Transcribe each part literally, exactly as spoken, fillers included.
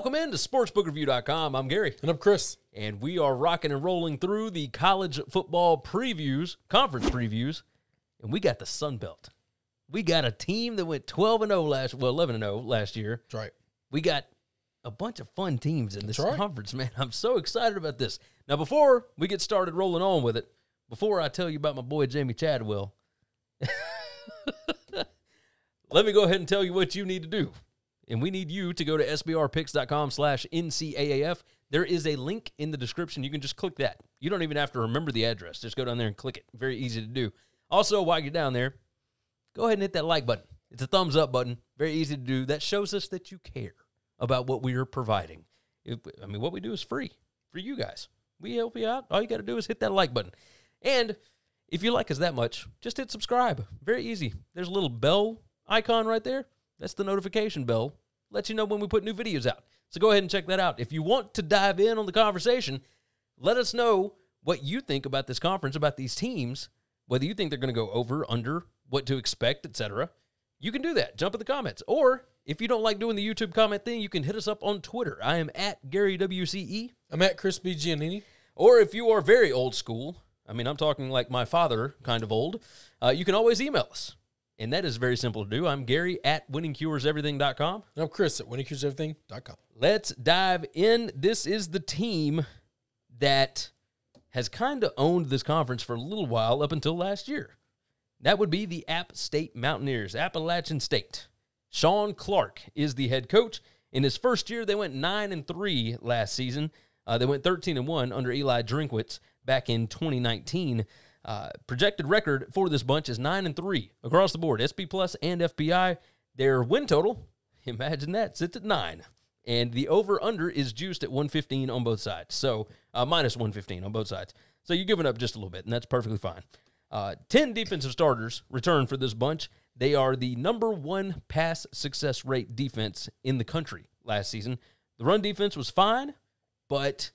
Welcome in to Sportsbook Review dot com. I'm Gary. And I'm Chris. And we are rocking and rolling through the college football previews, conference previews, and we got the Sun Belt. We got a team that went twelve and oh last, well, eleven and oh last year. That's right. We got a bunch of fun teams in this right. conference, man. I'm so excited about this. Now, before we get started rolling on with it, before I tell you about my boy Jamie Chadwell, let me go ahead and tell you what you need to do. And we need you to go to S B R picks dot com slash N C A A F. There is a link in the description. You can just click that. You don't even have to remember the address. Just go down there and click it. Very easy to do. Also, while you're down there, go ahead and hit that like button. It's a thumbs up button. Very easy to do. That shows us that you care about what we are providing. It, I mean, what we do is free for you guys. We help you out. All you got to do is hit that like button. And if you like us that much, just hit subscribe. Very easy. There's a little bell icon right there. That's the notification bell. Lets you know when we put new videos out. So go ahead and check that out. If you want to dive in on the conversation, let us know what you think about this conference, about these teams, whether you think they're going to go over, under, what to expect, et cetera. You can do that. Jump in the comments. Or if you don't like doing the YouTube comment thing, you can hit us up on Twitter. I am at Gary W C E. I'm at Chris B. Giannini. Or if you are very old school, I mean, I'm talking like my father kind of old, uh, you can always email us. And that is very simple to do. I'm Gary at winning cures everything dot com. And I'm Chris at winning cures everything dot com. Let's dive in. This is the team that has kind of owned this conference for a little while up until last year. That would be the App State Mountaineers, Appalachian State. Shawn Clark is the head coach. In his first year, they went nine and three last season. Uh, they went thirteen and one under Eli Drinkwitz back in twenty nineteen. Uh, projected record for this bunch is nine and three across the board, S P Plus and F B I. Their win total, imagine that, sits at nine. And the over-under is juiced at one fifteen on both sides. So, uh, minus one fifteen on both sides. So you're giving up just a little bit, and that's perfectly fine. Uh, ten defensive starters return for this bunch. They are the number one pass success rate defense in the country last season. The run defense was fine, but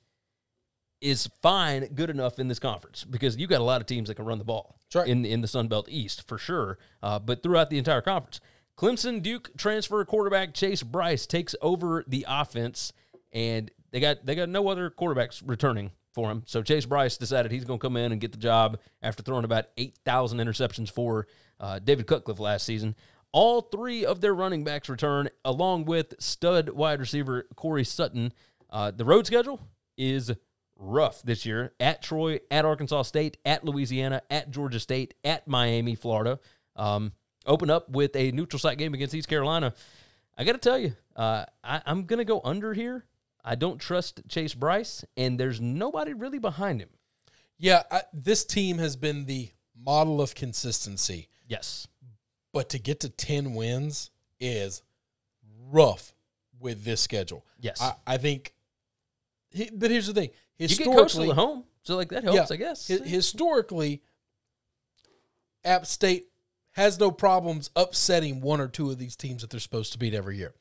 is fine good enough in this conference, because you got a lot of teams that can run the ball right. in, in the Sun Belt East for sure, uh, but throughout the entire conference. Clemson Duke transfer quarterback Chase Brice takes over the offense, and they got they got no other quarterbacks returning for him. So Chase Brice decided he's going to come in and get the job after throwing about eight thousand interceptions for uh, David Cutcliffe last season. All three of their running backs return, along with stud wide receiver Corey Sutton. Uh, the road schedule is rough this year: at Troy, at Arkansas State, at Louisiana, at Georgia State, at Miami, Florida. Um, open up with a neutral site game against East Carolina. I got to tell you, uh, I, I'm going to go under here. I don't trust Chase Brice, and there's nobody really behind him. Yeah, I, this team has been the model of consistency. Yes. But to get to ten wins is rough with this schedule. Yes. I, I think, he, but here's the thing. Historically, you get coastal at home, so like that helps, yeah, I guess. H historically, App State has no problems upsetting one or two of these teams that they're supposed to beat every year.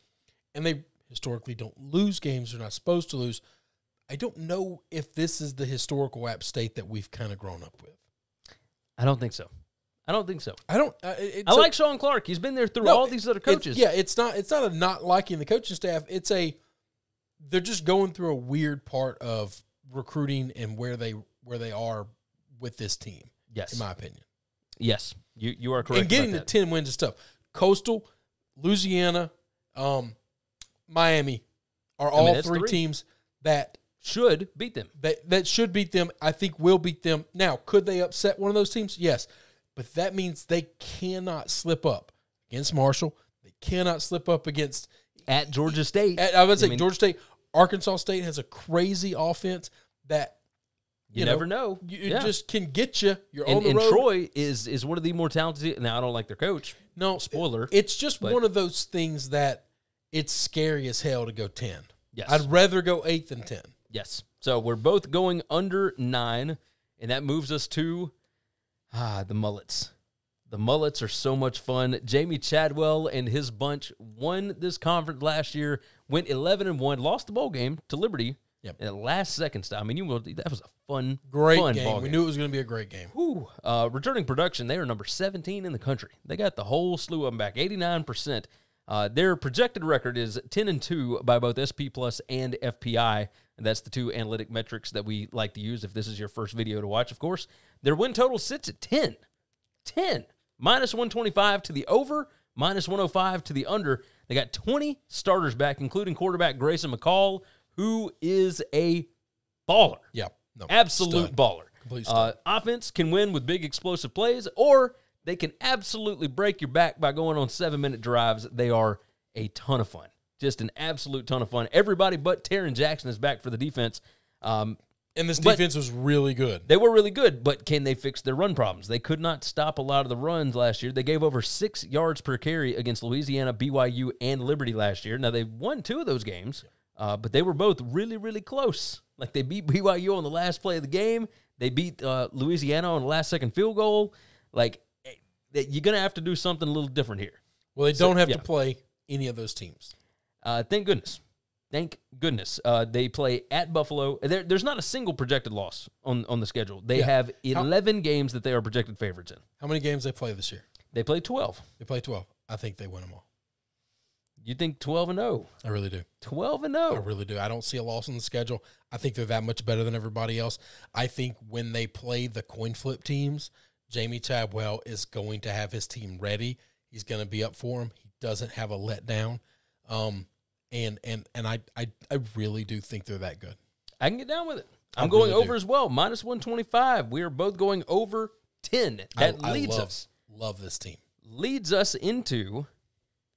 And they historically don't lose games they're not supposed to lose. I don't know if this is the historical App State that we've kind of grown up with. I don't think so. I don't think so. I don't. Uh, it, I so, like Shawn Clark. He's been there through no, all these other coaches. It, yeah, it's not. It's not a not liking the coaching staff. It's a they're just going through a weird part of recruiting and where they where they are with this team. Yes, in my opinion. Yes, you you are correct. And getting the ten wins and stuff. Coastal, Louisiana, um, Miami are all I mean, three, three teams that should beat them. That that should beat them. I think will beat them. Now, could they upset one of those teams? Yes, but that means they cannot slip up against Marshall. They cannot slip up against at Georgia State. At, I would say I mean, Georgia State. Arkansas State has a crazy offense that you, you know, never know. You, it yeah. just can get you. You're and, on the and road. Troy is is one of the more talented. Now I don't like their coach. No spoiler. It's just but. one of those things that it's scary as hell to go ten. Yes, I'd rather go eight than ten. Yes. So we're both going under nine, and that moves us to ah the Mullets. The Mullets are so much fun. Jamie Chadwell and his bunch won this conference last year, went eleven and one, lost the bowl game to Liberty yep. at the last second stop. I mean, you will, that was a fun, great fun game. Ball game. We knew it was going to be a great game. Whew. Uh, returning production, they are number seventeen in the country. They got the whole slew of them back, eighty-nine percent. Uh, their projected record is ten and two by both S P Plus and F P I. And that's the two analytic metrics that we like to use if this is your first video to watch, of course. Their win total sits at ten. ten. minus one twenty-five to the over, minus one oh five to the under. They got twenty starters back, including quarterback Grayson McCall, who is a baller. Yeah. No, absolute stud. Baller. Complete stud. Uh, offense can win with big explosive plays, or they can absolutely break your back by going on seven-minute drives. They are a ton of fun. Just an absolute ton of fun. Everybody but Taryn Jackson is back for the defense. Um, and this defense was really good. They were really good, but can they fix their run problems? They could not stop a lot of the runs last year. They gave over six yards per carry against Louisiana, B Y U, and Liberty last year. Now, they won two of those games, uh, but they were both really, really close. Like, they beat B Y U on the last play of the game. They beat uh, Louisiana on the last-second field goal. Like, that you're going to have to do something a little different here. Well, they don't so, have yeah. to play any of those teams. Uh, thank goodness. Thank goodness. Uh, they play at Buffalo. There, there's not a single projected loss on, on the schedule. They yeah. have eleven How, games that they are projected favorites in. How many games they play this year? They play twelve. They play twelve. I think they win them all. You think twelve and oh? I really do. twelve and oh. I really do. I don't see a loss on the schedule. I think they're that much better than everybody else. I think when they play the coin flip teams, Jamie Chadwell is going to have his team ready. He's going to be up for him. He doesn't have a letdown. Um, and and and I, I I really do think they're that good. I can get down with it. I'm I going really over do. as well. minus one twenty-five. We are both going over ten. That I, leads I love, us. Love this team. Leads us into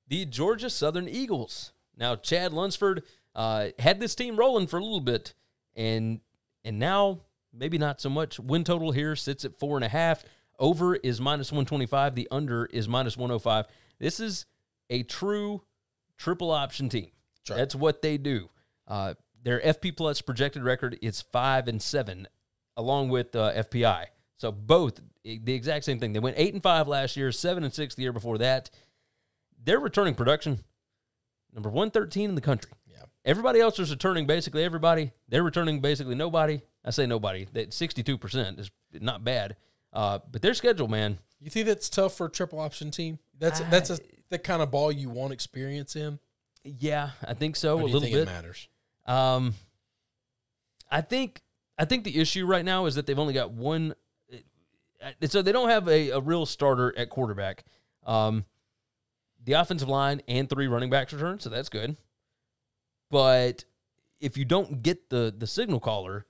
the Georgia Southern Eagles. Now, Chad Lunsford uh, had this team rolling for a little bit, and and now maybe not so much. Win total here sits at four and a half. Over is minus one twenty-five. The under is minus one oh five. This is a true triple option team. Sure. That's what they do. Uh, their F P Plus projected record is five and seven, along with uh, F P I. So both the exact same thing. They went eight and five last year, seven and six the year before that. They're returning production, number one thirteen in the country. Yeah. Everybody else is returning basically everybody. They're returning basically nobody. I say nobody. That sixty-two percent is not bad. Uh, but their schedule, man. You think that's tough for a triple option team? That's I, that's a, the kind of ball you want experience in. Yeah, I think so. Or a little bit. Do you think it matters? Um, I think I think the issue right now is that they've only got one, so they don't have a, a real starter at quarterback. Um, the offensive line and three running backs return, so that's good. But if you don't get the the signal caller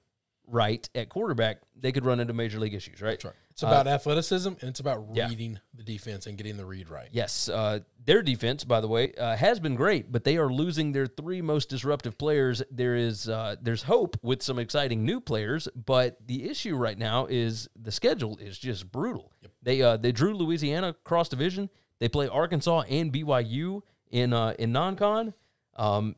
right at quarterback, they could run into major league issues, right? That's right. It's about uh, athleticism, and it's about reading yeah. the defense and getting the read right. Yes. Uh, their defense, by the way, uh, has been great, but they are losing their three most disruptive players. There is uh, there's hope with some exciting new players, but the issue right now is the schedule is just brutal. Yep. They uh, they drew Louisiana cross division. They play Arkansas and B Y U in uh, in non-con. Um,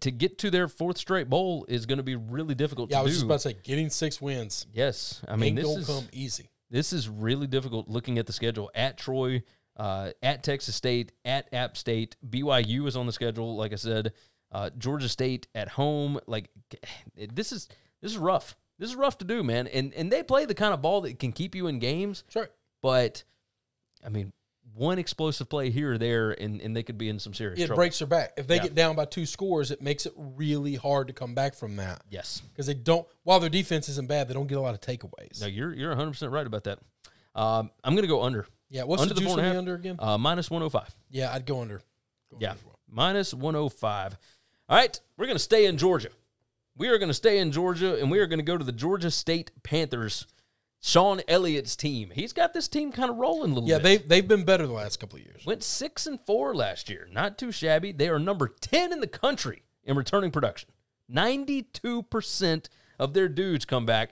to get to their fourth straight bowl is going to be really difficult yeah, to do. Yeah, I was just about to say, getting six wins. Yes. I mean, this is come easy. This is really difficult looking at the schedule. At Troy, uh, at Texas State, at App State, B Y U is on the schedule, like I said. Uh, Georgia State at home. Like, this is this is rough. This is rough to do, man. And and they play the kind of ball that can keep you in games. Sure. But, I mean, one explosive play here or there, and, and they could be in some serious it trouble. It breaks their back. If they yeah. get down by two scores, it makes it really hard to come back from that. Yes. Because they don't, while their defense isn't bad, they don't get a lot of takeaways. No, you're you're one hundred percent right about that. Um, I'm going to go under. Yeah, what's under the juice on the under again? Uh, minus one oh five. Yeah, I'd go under. Go yeah, under well. minus one oh five. All right, we're going to stay in Georgia. We are going to stay in Georgia, and we are going to go to the Georgia State Panthers. Sean Elliott's team. He's got this team kind of rolling a little yeah, bit. Yeah, they've, they've been better the last couple of years. Went six and four last year. Not too shabby. They are number ten in the country in returning production. ninety-two percent of their dudes come back.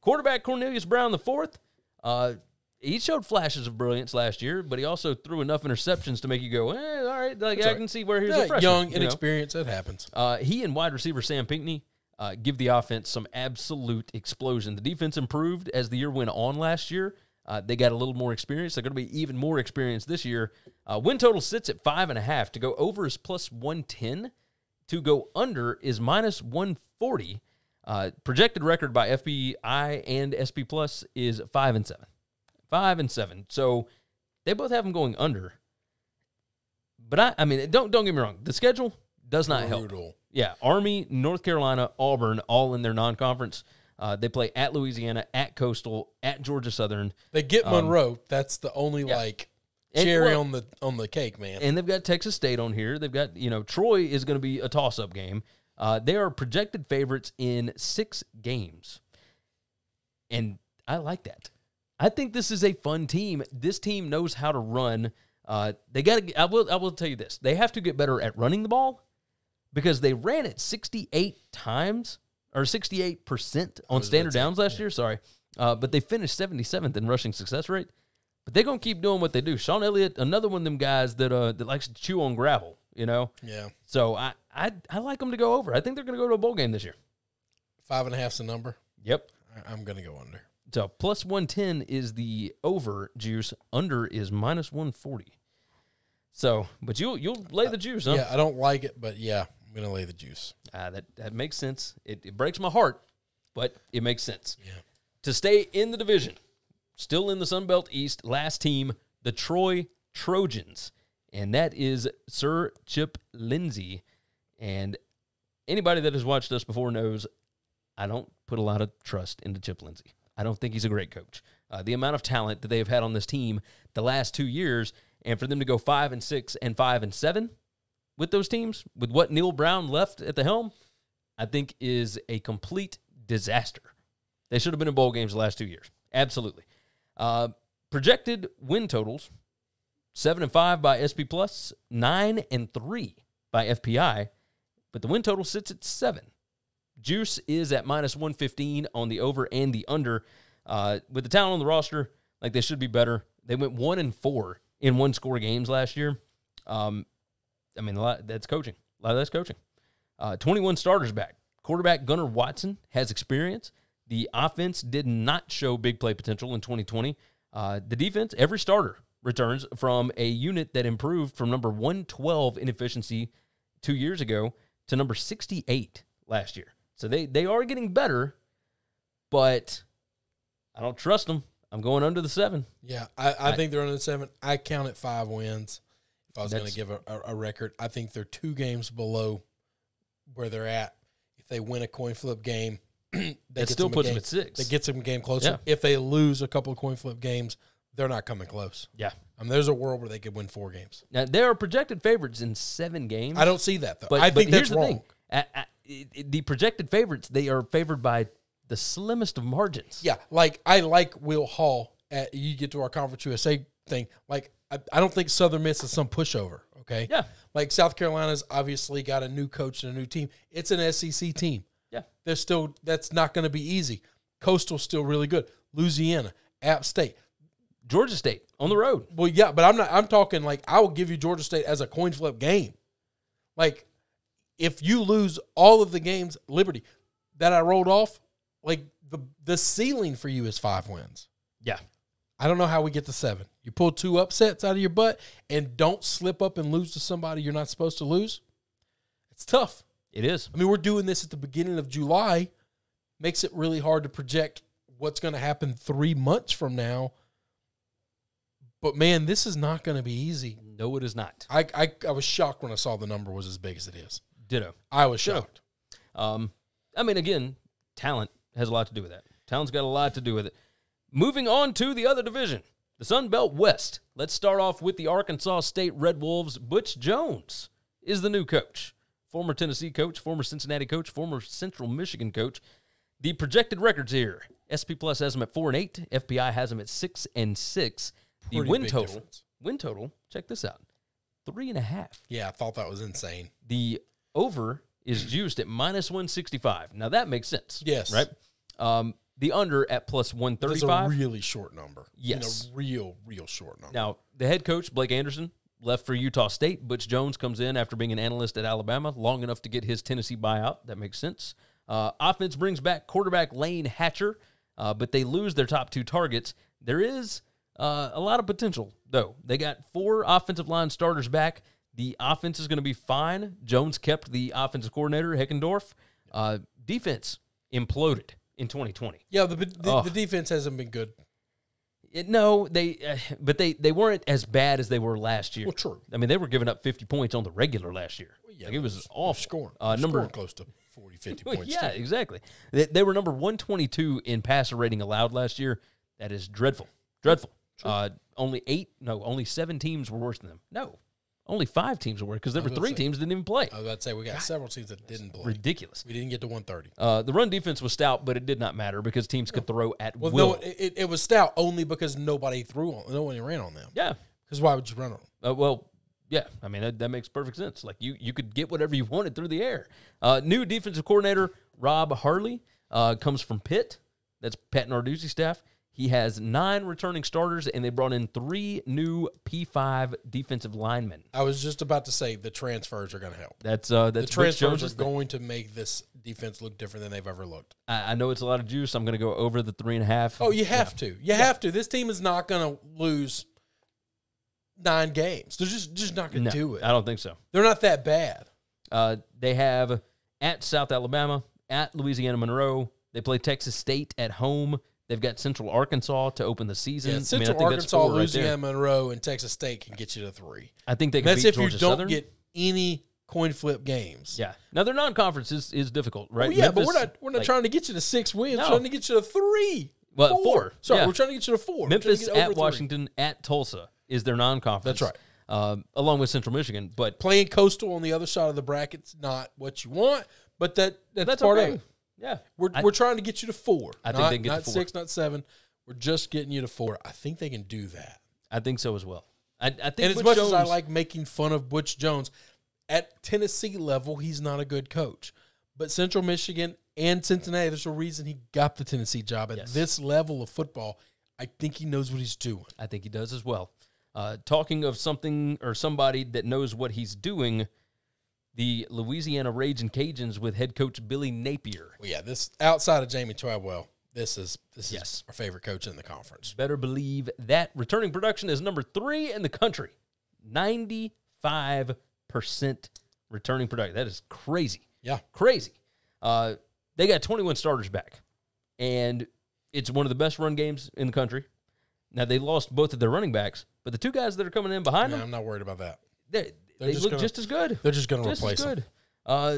Quarterback Cornelius Brown the fourth, uh, he showed flashes of brilliance last year, but he also threw enough interceptions to make you go, eh, all right, like, I right. can see where he's yeah, a freshman. Young, inexperienced, you know? That happens. Uh, he and wide receiver Sam Pinckney Uh, give the offense some absolute explosion. The defense improved as the year went on last year. Uh, they got a little more experience. They're going to be even more experienced this year. Uh, win total sits at five and a half. To go over is plus one ten. To go under is minus one forty. Uh, projected record by F B I and S P Plus is five and seven. Five and seven. So they both have them going under. But, I, I mean, don't don't get me wrong. The schedule does not Brutal. help. Yeah, Army, North Carolina, Auburn, all in their non-conference. Uh, they play at Louisiana, at Coastal, at Georgia Southern. They get Monroe. Um, That's the only, yeah. like, cherry and, well, on the on the cake, man. And they've got Texas State on here. They've got, you know, Troy is going to be a toss-up game. Uh, they are projected favorites in six games. And I like that. I think this is a fun team. This team knows how to run. Uh, they got to. I will. I will tell you this. They have to get better at running the ball because they ran it sixty-eight times or sixty-eight percent on standard downs last year. Sorry, uh, but they finished seventy-seventh in rushing success rate. But they're gonna keep doing what they do. Sean Elliott, another one of them guys that uh that likes to chew on gravel. You know. Yeah. So I I I like them to go over. I think they're gonna go to a bowl game this year. Five and a half's the number. Yep. I'm gonna go under. So plus one ten is the over juice. Under is minus one forty. So, but you'll you'll lay the juice, huh? Yeah, I don't like it, but yeah, I'm gonna lay the juice. Uh, that that makes sense. It, it breaks my heart, but it makes sense. Yeah. To stay in the division, still in the Sun Belt East, last team, the Troy Trojans, and that is Sir Chip Lindsey. And anybody that has watched us before knows I don't put a lot of trust into Chip Lindsey. I don't think he's a great coach. Uh, the amount of talent that they've had on this team the last two years, and for them to go five and six and five and seven with those teams, with what Neil Brown left at the helm, I think is a complete disaster. They should have been in bowl games the last two years. Absolutely. Uh, projected win totals, seven and five by S P Plus, nine and three by F P I, but the win total sits at seven. Juice is at minus one fifteen on the over and the under. Uh, with the talent on the roster, like they should be better. They went one and four in one score games last year. Um, I mean, a lot that's coaching. A lot of that's coaching. Uh, twenty-one starters back. Quarterback Gunnar Watson has experience. The offense did not show big play potential in twenty twenty. Uh, the defense, every starter returns from a unit that improved from number one twelve in efficiency two years ago to number sixty-eight last year. So they, they are getting better, but I don't trust them. I'm going under the seven. Yeah, I, I, I think they're under the seven. I count it five wins if I was going to give a, a, a record. I think they're two games below where they're at. If they win a coin flip game, that still puts them at six. That gets them a game closer. Yeah. If they lose a couple of coin flip games, they're not coming close. Yeah. I mean, there's a world where they could win four games. Now, there are projected favorites in seven games. I don't see that, though. But, I think but that's wrong. I, I, it, the projected favorites, they are favored by the slimmest of margins. Yeah, like I like Will Hall. At, you get to our Conference U S A thing. Like I, I don't think Southern Miss is some pushover, okay? Yeah. Like South Carolina's obviously got a new coach and a new team. It's an S E C team. Yeah. They're still, that's not going to be easy. Coastal's still really good. Louisiana, App State. Georgia State on the road. Well, yeah, but I'm not, I'm talking like I will give you Georgia State as a coin flip game. Like, if you lose all of the games, Liberty, that I rolled off, like the the ceiling for you is five wins. Yeah. I don't know how we get to seven. You pull two upsets out of your butt and don't slip up and lose to somebody you're not supposed to lose. It's tough. It is. I mean, we're doing this at the beginning of July. Makes it really hard to project what's going to happen three months from now. But, man, this is not going to be easy. No, it is not. I, I I was shocked when I saw the number was as big as it is. Ditto. I was shocked. Um, I mean, again, talent has a lot to do with that. Talent's got a lot to do with it. Moving on to the other division, the Sun Belt West. Let's start off with the Arkansas State Red Wolves. Butch Jones is the new coach. Former Tennessee coach, former Cincinnati coach, former Central Michigan coach. The projected records here. S P Plus has them at four and eight. F B I has them at six and six. The Pretty win total, difference. win total, check this out, three and a half. Yeah, I thought that was insane. The over is juiced at minus one sixty-five. Now, that makes sense. Yes. Right? Um, the under at plus one thirty-five. That's a really short number. Yes. And a real, real short number. Now, the head coach, Blake Anderson, left for Utah State. Butch Jones comes in after being an analyst at Alabama, long enough to get his Tennessee buyout. That makes sense. Uh, offense brings back quarterback Lane Hatcher, uh, but they lose their top two targets. There is... Uh, a lot of potential, though. They got four offensive line starters back. The offense is going to be fine. Jones kept the offensive coordinator, Heckendorf. Uh, defense imploded in twenty twenty. Yeah, the the, oh. the defense hasn't been good. It, no, they, uh, but they, they weren't as bad as they were last year. Well, true. I mean, they were giving up fifty points on the regular last year. Well, yeah, like it was, was awful. Scoring, uh, number scoring close to forty, fifty well, points. Yeah, too. Exactly. They, they were number one twenty-two in passer rating allowed last year. That is dreadful. Dreadful. Uh, only eight, no, only seven teams were worse than them. No, only five teams were worse because there were three say, teams that didn't even play. I was about to say, we got God, several teams that didn't play. Ridiculous. We didn't get to one thirty. Uh, the run defense was stout, but it did not matter because teams could throw at well, will. No, it, it was stout only because nobody threw on, no one ran on them. Yeah. Because why would you run on them? Uh, well, yeah, I mean, that, that makes perfect sense. Like, you, you could get whatever you wanted through the air. Uh, new defensive coordinator, Rob Harley, uh, comes from Pitt. That's Pat Narduzzi's staff. He has nine returning starters, and they brought in three new P five defensive linemen. I was just about to say the transfers are going to help. That's uh, that's the transfers are going to make this defense look different than they've ever looked. I, I know it's a lot of juice. I'm going to go over the three and a half. Oh, you have yeah. to. You yeah. have to. This team is not going to lose nine games. They're just just not going to no, do it. I don't think so. They're not that bad. Uh, they have at South Alabama, at Louisiana Monroe. They play Texas State at home. They've got Central Arkansas to open the season. Yeah, Central I mean, I think Arkansas, that's Louisiana, right Monroe, and Texas State can get you to three. I think they can beat Georgia Southern. That's if you don't get any coin flip games. Yeah. Now, their non-conference is, is difficult, right? Well, yeah, Memphis, but we're not, we're not like, trying to get you to six wins. No. We're trying to get you to three. Well, four. four. Sorry, yeah. we're trying to get you to four. Memphis at three. Washington at Tulsa is their non-conference. That's right. Um, along with Central Michigan. But playing Coastal on the other side of the bracket's not what you want, but that, that's, that's part okay. of it. Yeah, we're I, we're trying to get you to four. I not, think they can get not to four. six, not seven. We're just getting you to four. I think they can do that. I think so as well. I, I think. And Butch as much Jones, as I like making fun of Butch Jones, at Tennessee level, he's not a good coach. But Central Michigan and Cincinnati, there's a reason he got the Tennessee job at yes. this level of football. I think he knows what he's doing. I think he does as well. Uh, talking of something or somebody that knows what he's doing. The Louisiana Ragin' Cajuns with head coach Billy Napier. Well, yeah, this outside of Jamie Chadwell, this is this yes. is our favorite coach in the conference. Better believe that. Returning production is number three in the country, ninety-five percent returning production. That is crazy. Yeah, crazy. Uh, they got twenty-one starters back, and it's one of the best run games in the country. Now they lost both of their running backs, but the two guys that are coming in behind yeah, them, I'm not worried about that. They. They're they just look gonna, just as good. They're just going to replace them. Uh,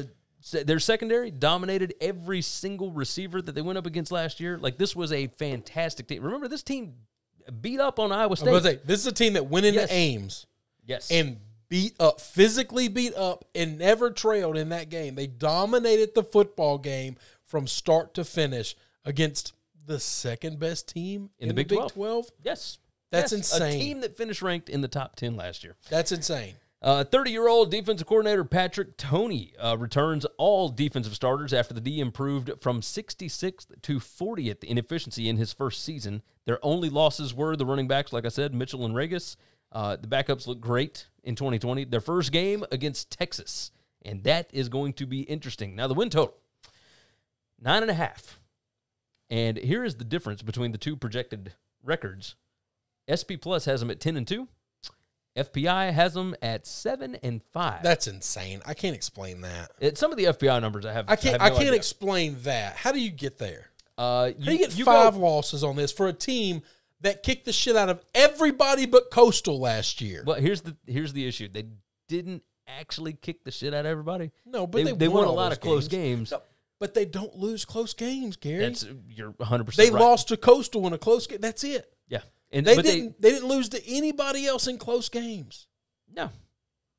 their secondary dominated every single receiver that they went up against last year. Like, this was a fantastic team. Remember, this team beat up on Iowa State. I was gonna say, this is a team that went into yes. Ames yes. and beat up, physically beat up, and never trailed in that game. They dominated the football game from start to finish against the second-best team in, in the Big, Big twelve. twelve. Yes. That's yes. insane. A team that finished ranked in the top ten last year. That's insane. thirty-year-old uh, defensive coordinator Patrick Toney uh, returns all defensive starters after the D improved from sixty-sixth to fortieth in efficiency in his first season. Their only losses were the running backs, like I said, Mitchell and Regas. Uh, the backups look great in twenty twenty. Their first game against Texas, and that is going to be interesting. Now, the win total, nine and a half. And here is the difference between the two projected records. S P Plus has them at ten and two. F P I has them at seven and five. That's insane. I can't explain that. It, some of the F P I numbers I have. I can't. I, have no I can't idea. explain that. How do you get there? Uh, you, How do you get you five go, losses on this for a team that kicked the shit out of everybody but Coastal last year? Well, here's the here's the issue. They didn't actually kick the shit out of everybody. No, but they they, they won, won a lot of games. close games. No, but they don't lose close games, Gary. That's you're one hundred percent. They right. lost to Coastal in a close game. That's it. Yeah. And they didn't. They, they didn't lose to anybody else in close games. No,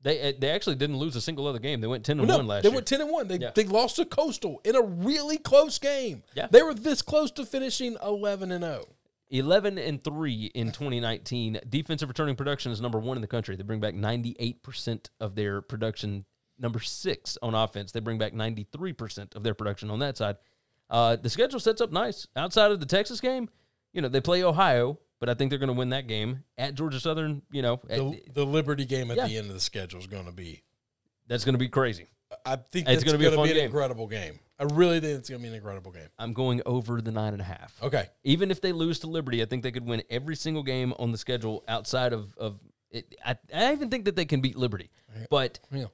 they they actually didn't lose a single other game. They went ten and well, no, one last they year. They went ten and one. They yeah. they lost to Coastal in a really close game. Yeah. They were this close to finishing eleven and zero. Eleven and three in twenty nineteen. Defensive returning production is number one in the country. They bring back ninety eight percent of their production. Number six on offense. They bring back ninety three percent of their production on that side. Uh, the schedule sets up nice. Outside of the Texas game, you know they play Ohio. But I think they're going to win that game at Georgia Southern. You know, the, at, the Liberty game at yeah. the end of the schedule is going to be that's going to be crazy. I think it's going to be, a fun be an game. incredible game. I really think it's going to be an incredible game. I'm going over the nine and a half. Okay, even if they lose to Liberty, I think they could win every single game on the schedule outside of of it. I, I even think that they can beat Liberty. But yeah.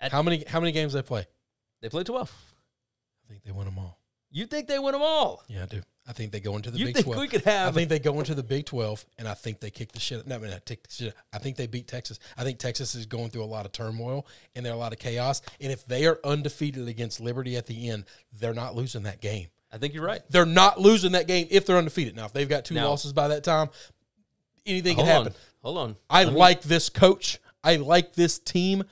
at, how many how many games they play? They play twelve. I think they win them all. You think they win them all? Yeah, I do. I I think they go into the you Big think twelve. We could have I think they go into the Big twelve, and I think they kick the shit. No, I mean, I, take the shit. I think they beat Texas. I think Texas is going through a lot of turmoil, and there are a lot of chaos. And if they are undefeated against Liberty at the end, they're not losing that game. I think you're right. They're not losing that game if they're undefeated. Now, if they've got two now, losses by that time, anything can happen. Hold on. I Let like me. this coach. I like this team.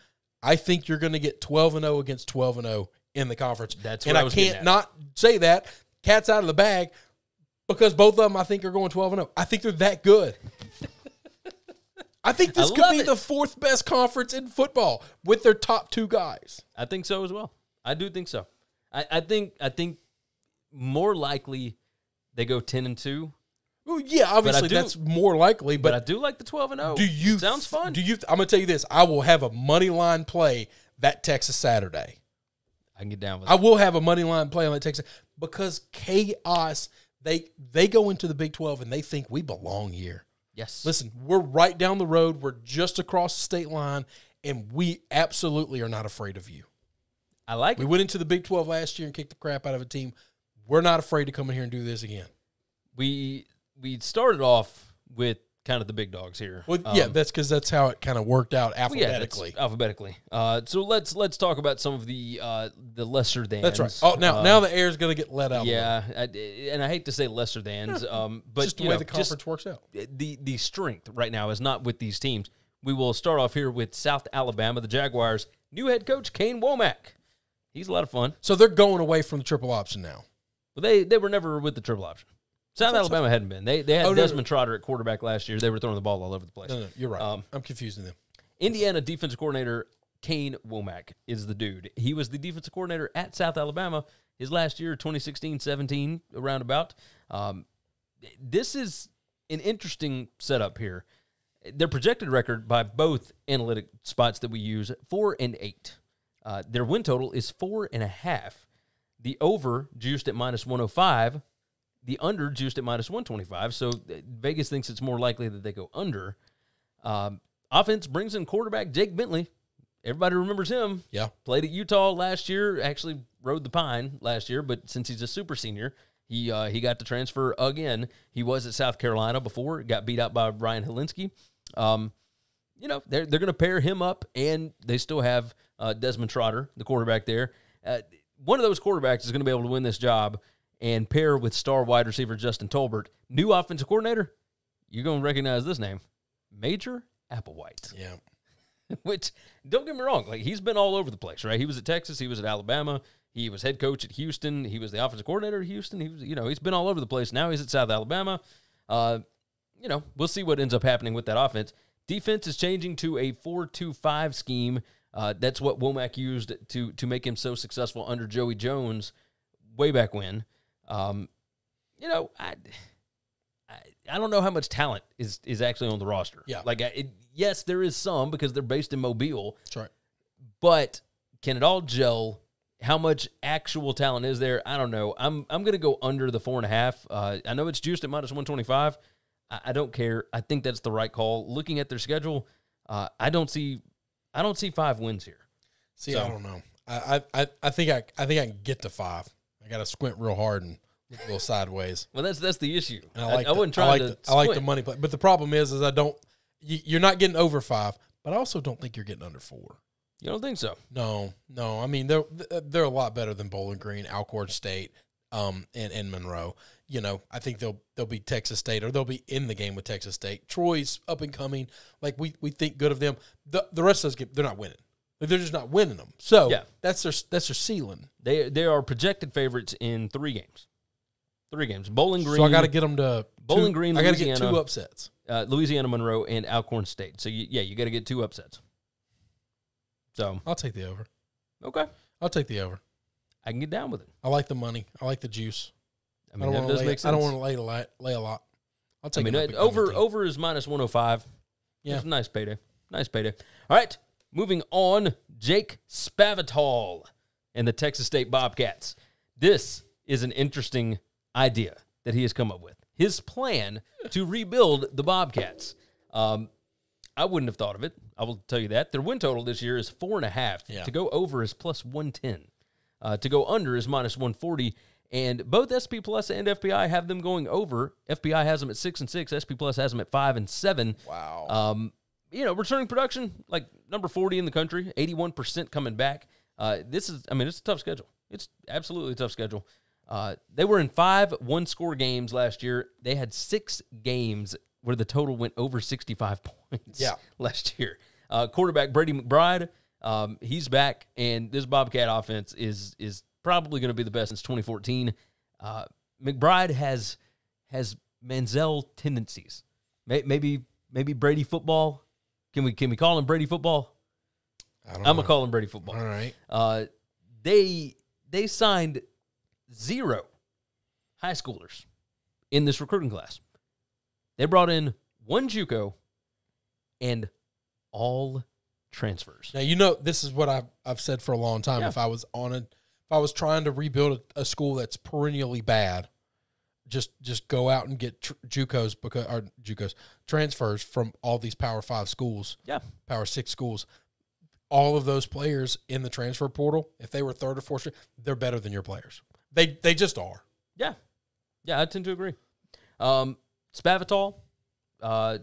I think you're going to get twelve and oh against twelve and oh in the conference. That's what and I, was I can't not say that. Cat's out of the bag. Because both of them, I think, are going twelve and oh. I think they're that good. I think this I could be it. the fourth best conference in football with their top two guys. I think so as well. I do think so. I, I think I think more likely they go ten and two. Well, yeah, obviously do, that's more likely. But, but I do like the twelve and oh. Do you, it sounds fun. Do you? I'm going to tell you this. I will have a money line play that Texas Saturday. I can get down with it. I will have a money line play on that Texas because chaos. They they go into the Big twelve and they think we belong here. Yes. Listen, we're right down the road. We're just across the state line, and we absolutely are not afraid of you. I like we it. We went into the Big twelve last year and kicked the crap out of a team. We're not afraid to come in here and do this again. We we started off with kind of the big dogs here. Well, um, yeah, that's because that's how it kind of worked out alphabetically. Well, yeah, alphabetically. Uh, so let's let's talk about some of the uh, the lesser thans. That's right. Oh, now uh, now the air is going to get let out. Yeah, I, and I hate to say lesser thans, yeah, um, but just the way know, the conference works out. The the strength right now is not with these teams. We will start off here with South Alabama, the Jaguars. New head coach Kane Womack. He's a lot of fun. So they're going away from the triple option now. Well, they they were never with the triple option. South Alabama so. hadn't been. They they had oh, Desmond no, no. Trotter at quarterback last year. They were throwing the ball all over the place. No, no, you're right. Um, I'm confusing them. Indiana defensive coordinator Kane Womack is the dude. He was the defensive coordinator at South Alabama his last year, twenty sixteen seventeen, around about. Um, this is an interesting setup here. Their projected record by both analytic spots that we use, four and eight. Uh, their win total is four and a half. The over juiced at minus one oh five. The under juiced at minus one twenty-five, so Vegas thinks it's more likely that they go under. Um, offense brings in quarterback Jake Bentley. Everybody remembers him. Yeah. Played at Utah last year, actually rode the pine last year, but since he's a super senior, he uh, he got to transfer again. He was at South Carolina before, got beat out by Ryan Helinski. Um, you know, they're, they're going to pair him up, and they still have uh, Desmond Trotter, the quarterback there. Uh, one of those quarterbacks is going to be able to win this job and pair with star wide receiver Justin Tolbert. New offensive coordinator, you're going to recognize this name, Major Applewhite. Yeah. Which, don't get me wrong, like he's been all over the place, right? He was at Texas. He was at Alabama. He was head coach at Houston. He was the offensive coordinator at Houston. He was, you know, he's been all over the place. Now he's at South Alabama. Uh, you know, we'll see what ends up happening with that offense. Defense is changing to a four two five scheme. Uh, that's what Womack used to, to make him so successful under Joey Jones way back when. Um, you know, I, I, I don't know how much talent is, is actually on the roster. Yeah. Like, it, yes, there is some because they're based in Mobile. That's right. But can it all gel? How much actual talent is there? I don't know. I'm, I'm going to go under the four and a half. Uh, I know it's juiced at minus one twenty-five. I, I don't care. I think that's the right call. Looking at their schedule, uh, I don't see, I don't see five wins here. See, so, I don't know. I, I, I think I, I think I can get to five. I got to squint real hard and look a little sideways. Well, that's that's the issue. And I, like I, the, I wouldn't try I like to. The, I like the money play, but the problem is, is I don't. You, you're not getting over five, but I also don't think you're getting under four. You don't think so? No, no. I mean, they're they're a lot better than Bowling Green, Alcorn State, um, and and Monroe. You know, I think they'll they'll be Texas State, or they'll be in the game with Texas State. Troy's up and coming. Like we we think good of them. The the rest of us get they're not winning. Like they're just not winning them. So yeah. that's their that's their ceiling. They they are projected favorites in three games, three games. Bowling Green. So I got to get them to Bowling two, Green. Louisiana, I got to get two upsets. Uh, Louisiana Monroe and Alcorn State. So you, yeah, you got to get two upsets. So I'll take the over. Okay, I'll take the over. I can get down with it. I like the money. I like the juice. I mean, I don't want to I don't want to lay a lot. Lay a lot. I'll take. I mean, it over over is minus one oh five. Yeah, it's a nice payday. Nice payday. All right. Moving on, Jake Spavital and the Texas State Bobcats. This is an interesting idea that he has come up with. His plan to rebuild the Bobcats. Um, I wouldn't have thought of it. I will tell you that. Their win total this year is four and a half. Yeah. To go over is plus one ten. Uh, to go under is minus one forty. And both S P Plus and F B I have them going over. F B I has them at six and six. S P Plus has them at five and seven. Wow. Um, you know, returning production, like number forty in the country, eighty-one percent coming back. Uh, this is, I mean, it's a tough schedule. It's absolutely a tough schedule. Uh, they were in five one-score games last year. They had six games where the total went over sixty-five points yeah. last year. Uh, quarterback Brady McBride, um, he's back, and this Bobcat offense is is probably going to be the best since twenty fourteen. Uh, McBride has has Manziel tendencies. Maybe maybe Brady football. Can we can we call him Brady football? I don't I'm gonna call him Brady football. All right. Uh, they they signed zero high schoolers in this recruiting class. They brought in one JUCO and all transfers. Now, you know, this is what I've, I've said for a long time. Yeah. If I was on a, if I was trying to rebuild a, a school that's perennially bad, just just go out and get tr JUCOs because or JUCOs transfers from all these Power Five schools, yeah, Power Six schools. All of those players in the transfer portal, if they were third or fourth, they're better than your players. They they just are. Yeah, yeah, I tend to agree. Um, Spavital, uh,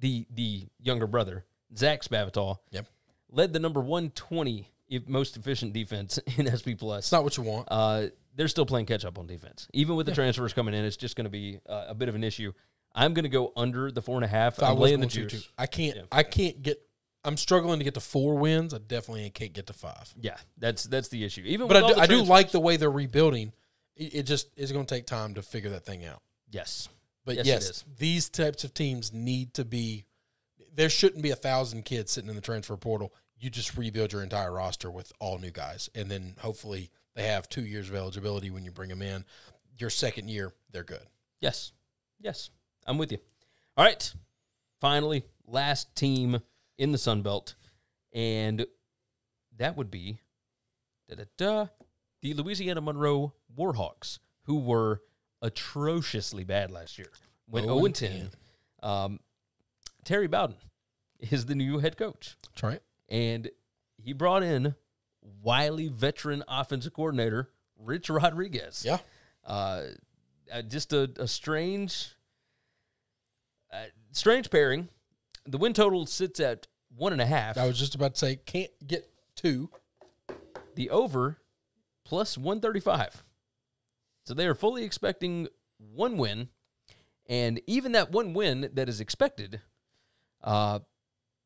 the the younger brother, Zach Spavital, yep, led the number one twenty most efficient defense in S P Plus. It's not what you want. Uh, they're still playing catch up on defense, even with the yeah. transfers coming in. It's just going to be uh, a bit of an issue. I'm going to go under the four and a half. So I'm I laying the juice. I can't. Yeah. I can't get. I'm struggling to get to four wins. I definitely can't get to five. Yeah, that's that's the issue. Even but with I, all do, the I do like the way they're rebuilding. It, it just is going to take time to figure that thing out. Yes, but yes, yes it is. These types of teams need to be. There shouldn't be a thousand kids sitting in the transfer portal. You just rebuild your entire roster with all new guys, and then hopefully they have two years of eligibility when you bring them in. Your second year, they're good. Yes, yes, I'm with you. All right, finally, last team in the Sun Belt, and that would be da, da, da, the Louisiana Monroe Warhawks, who were atrociously bad last year. Went oh and ten. Um, Terry Bowden is the new head coach. That's right. And he brought in wily veteran offensive coordinator Rich Rodriguez. Yeah. Uh, just a, a strange, uh, strange pairing. The win total sits at one and a half. I was just about to say, can't get two. The over, plus one thirty-five. So they are fully expecting one win. And even that one win that is expected uh,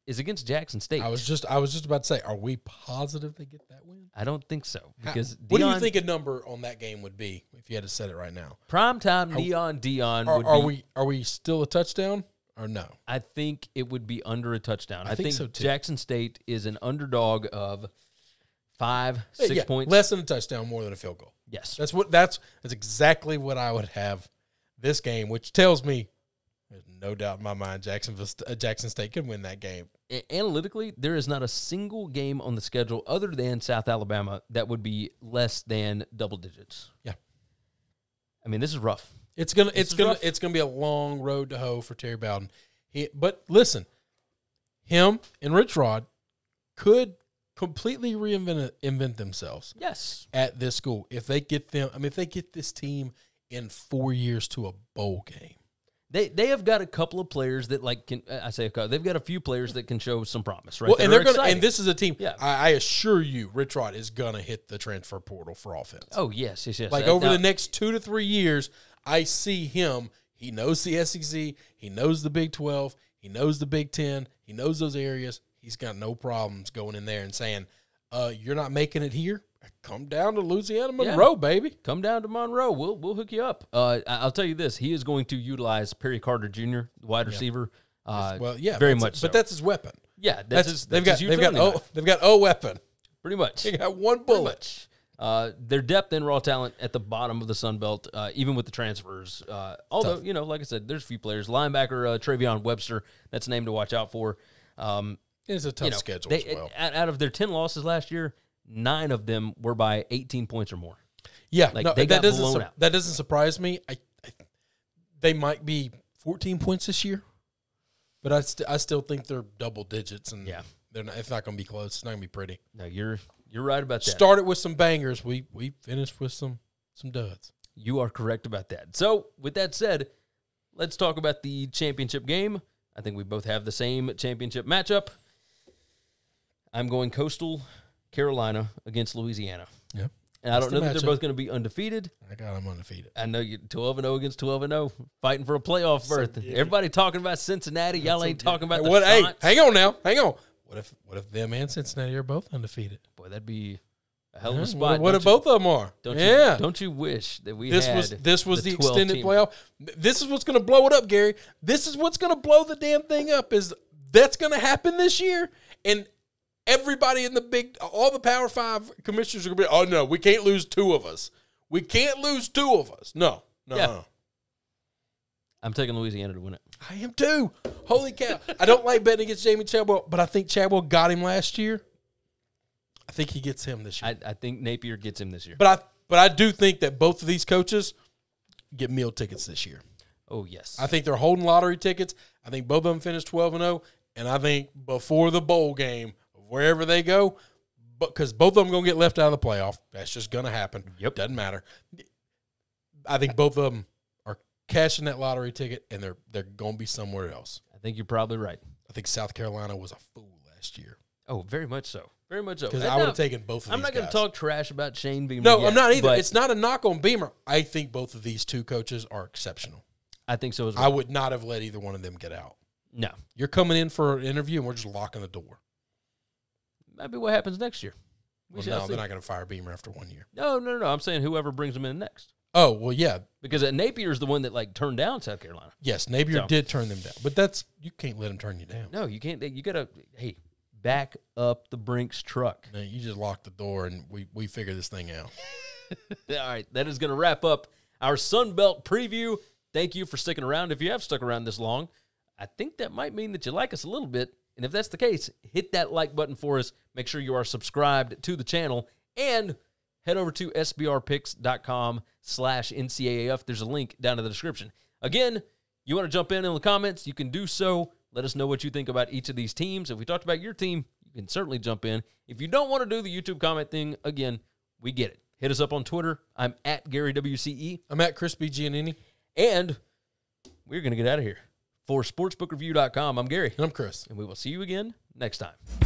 is against Jackson State. I was just I was just about to say, are we positive they get that win? I don't think so. Because How, what Dion, do you think a number on that game would be if you had to set it right now? Primetime Neon Dion are, would are be, we Are we still a touchdown? Or no? I think it would be under a touchdown. I, I think, think so too. Jackson State is an underdog of five, hey, six yeah, points. Less than a touchdown, more than a field goal. Yes. That's what that's that's exactly what I would have this game, which tells me there's no doubt in my mind Jacksonville uh, Jackson State could win that game. Analytically, there is not a single game on the schedule other than South Alabama that would be less than double digits. Yeah. I mean, this is rough. It's gonna, this it's gonna, rough. it's gonna be a long road to hoe for Terry Bowden. He, but listen, him and Rich Rod could completely reinvent invent themselves. Yes, at this school, if they get them, I mean, if they get this team in four years to a bowl game, they they have got a couple of players that like can I say they've got a few players that can show some promise, right? Well, and they're gonna, exciting. and this is a team. Yeah. I, I assure you, Rich Rod is gonna hit the transfer portal for offense. Oh yes, yes, yes. Like over now, the next two to three years. I see him. He knows the S E C. He knows the Big twelve. He knows the Big ten. He knows those areas. He's got no problems going in there and saying, uh, you're not making it here? Come down to Louisiana Monroe, yeah. baby. Come down to Monroe. We'll we'll hook you up. Uh, I'll tell you this. He is going to utilize Perry Carter Junior, the wide yeah. receiver. Uh, well, yeah. Very much a, so. But that's his weapon. Yeah. That's, that's his, that's they've, his got, they've, got oh, they've got a weapon. Pretty much. They got one bullet. Uh, their depth and raw talent at the bottom of the Sun Belt, uh, even with the transfers. Uh, although, Tough. you know, like I said, there's a few players. Linebacker uh, Travion Webster, that's a name to watch out for. Um, it's a tough you know, schedule they, as well. Out of their ten losses last year, nine of them were by eighteen points or more. Yeah, like, no, they got that doesn't blown out. That doesn't surprise me. I, I, they might be fourteen points this year, but I, st I still think they're double digits, and yeah. they're not, it's not going to be close. It's not going to be pretty. No, you're... You're right about that. Started with some bangers. We we finished with some some duds. You are correct about that. So, with that said, let's talk about the championship game. I think we both have the same championship matchup. I'm going Coastal Carolina against Louisiana. Yep. And I don't know that they're both going to be undefeated. I got them undefeated. I know you're twelve and oh against twelve and oh, fighting for a playoff berth. Everybody talking about Cincinnati. Y'all ain't talking about the what? Hey, hang on now. Hang on. What if what if them and Cincinnati are both undefeated? Boy, that'd be a hell of a spot. What if both of them are? Don't you, yeah. Don't you wish that we this had was, this was the, the extended playoff? This is what's going to blow it up, Gary. This is what's going to blow the damn thing up. Is that's going to happen this year? And everybody in the big, all the Power Five commissioners are going to be, oh, no, we can't lose two of us. We can't lose two of us. No, no, yeah. no. I'm taking Louisiana to win it. I am too. Holy cow. I don't like betting against Jamie Chadwell, but I think Chadwell got him last year. I think he gets him this year. I, I think Napier gets him this year. But I but I do think that both of these coaches get meal tickets this year. Oh, yes. I think they're holding lottery tickets. I think both of them finished twelve and oh, and I think before the bowl game, wherever they go, because both of them going to get left out of the playoff. That's just going to happen. Yep. Doesn't matter. I think both of them are cashing that lottery ticket, and they're they're going to be somewhere else. I think you're probably right. I think South Carolina was a fool last year. Oh, very much so. Very much so. Because I would have taken both of these I'm not going to talk trash about Shane Beamer. No, yet, I'm not either. It's not a knock on Beamer. I think both of these two coaches are exceptional. I think so as well. I would not have let either one of them get out. No. You're coming in for an interview, and we're just locking the door. That'd be what happens next year. We well, no, see. They're not going to fire Beamer after one year. No, no, no. I'm saying whoever brings them in next. Oh, well, yeah. Because Napier's the one that, like, turned down South Carolina. Yes, Napier so. did turn them down. But that's – you can't let them turn you down. No, you can't. You got to – hey, back up the Brinks truck. Man, you just lock the door, and we, we figure this thing out. All right, that is going to wrap up our Sun Belt preview. Thank you for sticking around. If you have stuck around this long, I think that might mean that you like us a little bit. And if that's the case, hit that like button for us. Make sure you are subscribed to the channel. And head over to S B R picks dot com slash N C A A F. There's a link down in the description. Again, you want to jump in in the comments, you can do so. Let us know what you think about each of these teams. If we talked about your team, you can certainly jump in. If you don't want to do the YouTube comment thing, again, we get it. Hit us up on Twitter. I'm at Gary W C E. I'm at Crispy Giannini. And we're going to get out of here. For Sportsbook Review dot com, I'm Gary. And I'm Chris. And we will see you again next time.